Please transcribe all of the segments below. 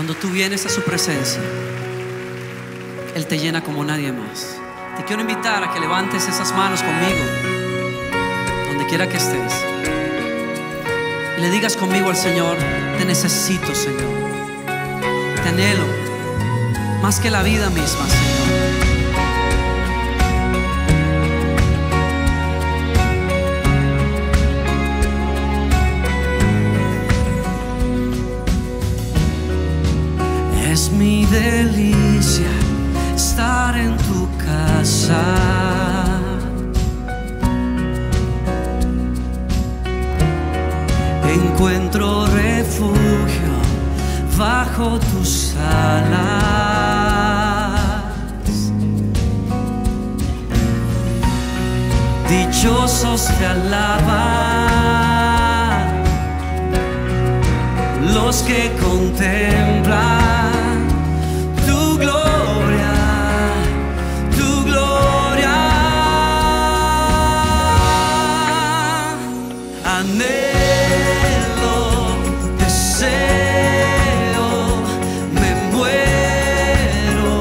Cuando tú vienes a su presencia, Él te llena como nadie más. Te quiero invitar a que levantes esas manos conmigo, donde quiera que estés, y le digas conmigo al Señor: te necesito, Señor. Te anhelo más que la vida misma, Señor. Es mi delicia estar en tu casa, encuentro refugio bajo tus alas. Dichosos te alaban los que contemplan tu gloria, anhelo, deseo, me muero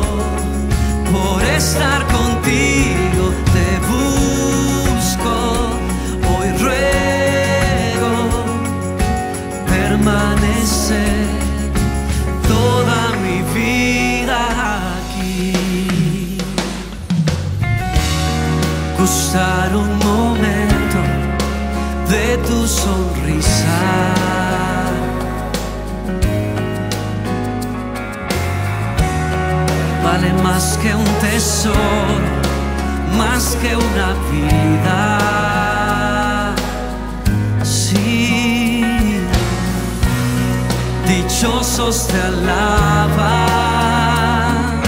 por estar contigo, te busco, hoy ruego, permanecer toda mi vida. Gustar un momento de tu sonrisa, vale más que un tesoro, más que una vida. Sí, dichosos te alaban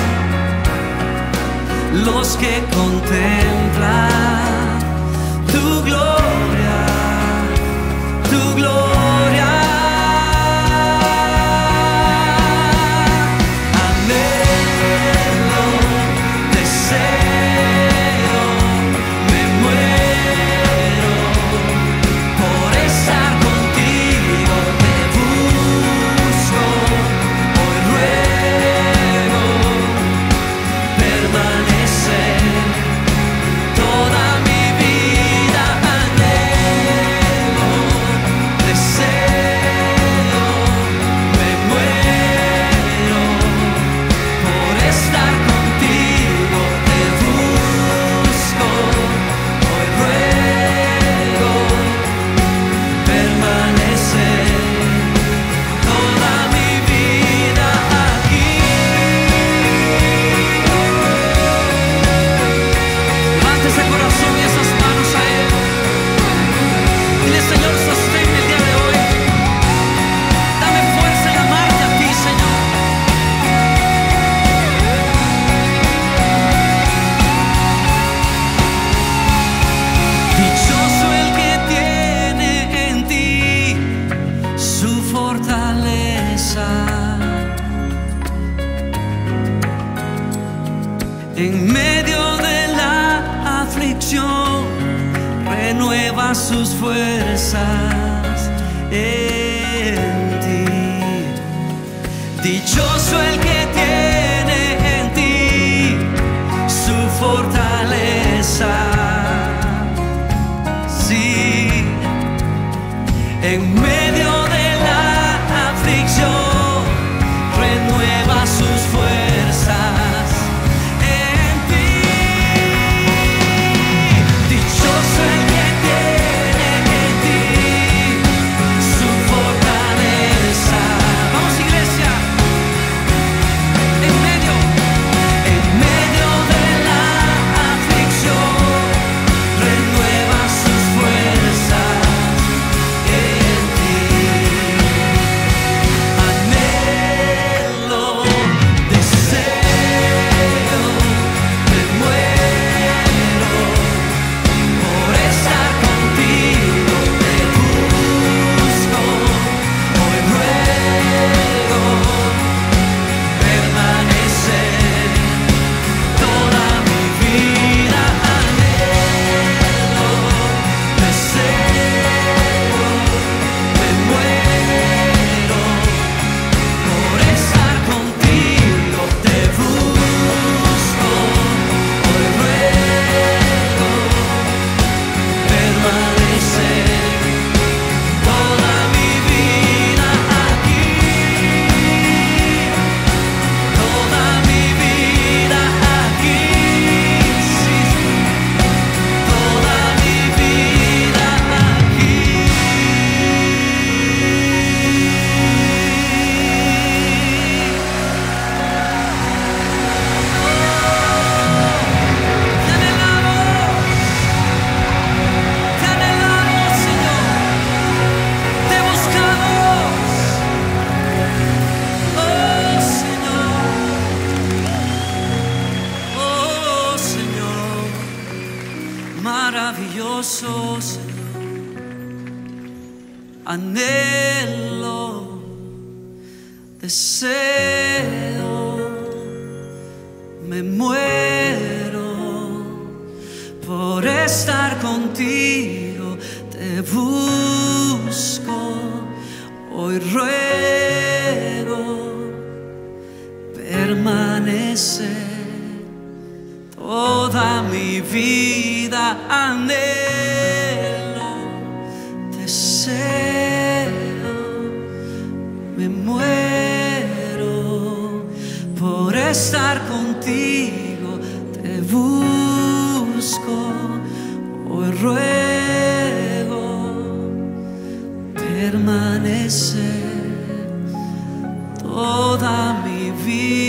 los que contemplan tu gloria, anhelo, deseo, me muero por estar contigo, te busco, hoy ruego, permanece. En medio de la aflicción renueva sus fuerzas en ti. Dichoso el que tiene en ti su fortaleza. Sí, en medio de la aflicción renueva sus fuerzas. Vamos, iglesia. beso, Señor, anhelo, deseo, me muero por estar contigo, te busco, hoy ruego permanecer. Toda mi vida anhelo, deseo, me muero por estar contigo, te busco, hoy ruego permanecer toda mi vida.